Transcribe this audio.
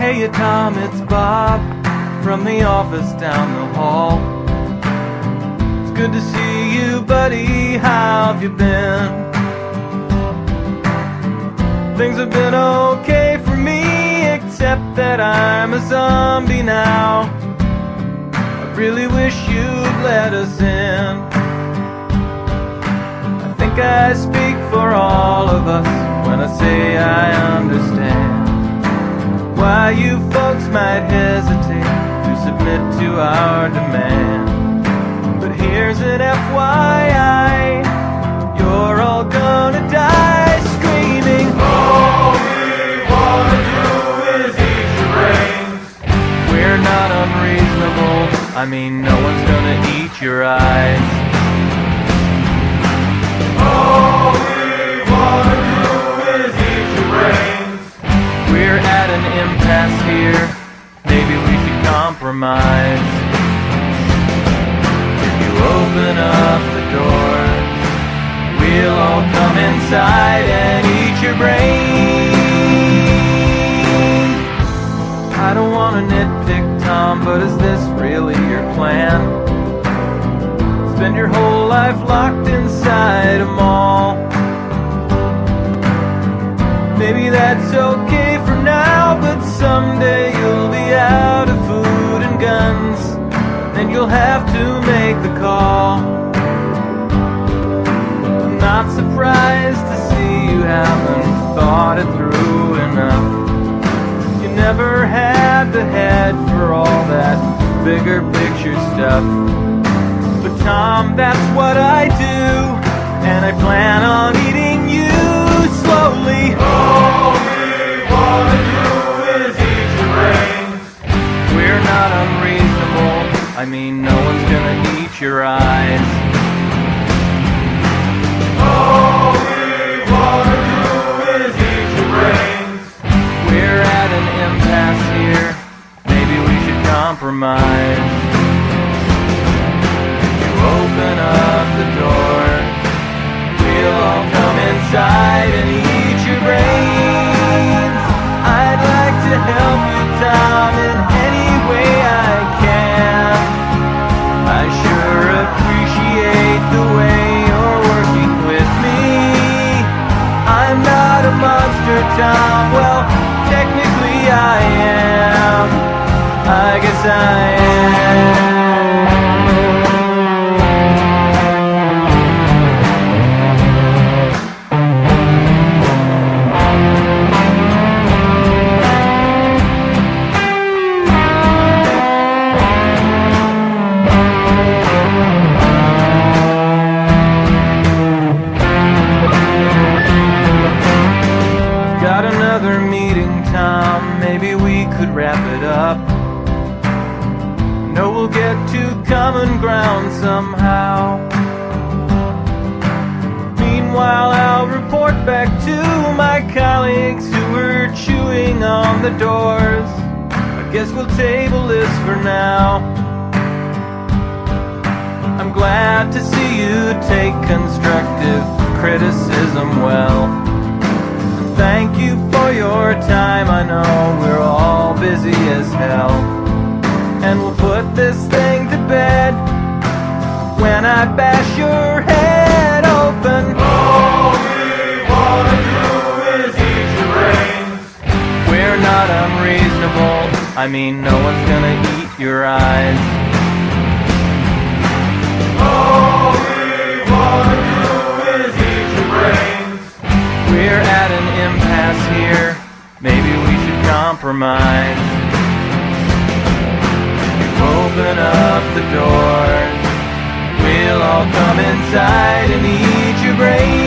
Hey, Tom, it's Bob from the office down the hall. It's good to see you, buddy. How have you been? Things have been okay for me, except that I'm a zombie now. I really wish you'd let us in. I think I speak for all of us when I say I understand why you folks might hesitate to submit to our demand. But here's an FYI, you're all gonna die screaming, all we wanna do is eat your brains. We're not unreasonable, I mean no one's gonna eat your eyes. All we wanna do is eat your brains. We're at an impasse here, maybe we should compromise. If you open up the door, we'll all come inside and eat your brain. I don't want to nitpick, Tom, but is this really your plan? Spend your whole life locked inside a mall. Maybe that's okay for now, but someday you'll be out of food and guns, and you'll have to make the call. I'm not surprised to see you haven't thought it through enough. You never had the head for all that bigger picture stuff. But Tom, that's what I do, and I plan on eating you. Slowly. All we wanna do is eat your brains. We're not unreasonable, I mean no one's gonna eat your eyes. All we wanna do is eat your brains. We're at an impasse here, maybe we should compromise. If you open up the door, we'll all come inside and eat your brains. I'd like to help you, Tom, in any way I can. I sure appreciate the way you're working with me. I'm not a monster, Tom, well, technically I am. I guess I am. Common ground somehow. Meanwhile, I'll report back to my colleagues who were chewing on the doors. I guess we'll table this for now. I'm glad to see you take constructive criticism well. Thank you for your time, I know we're all busy as hell. And we'll put this thing to bed when I bash your head open. All we wanna do is eat your brains. We're not unreasonable, I mean no one's gonna eat your eyes. All we wanna do is eat your brains. We're at an impasse here, maybe we should compromise. Open up the door, we'll all come inside and eat your brains.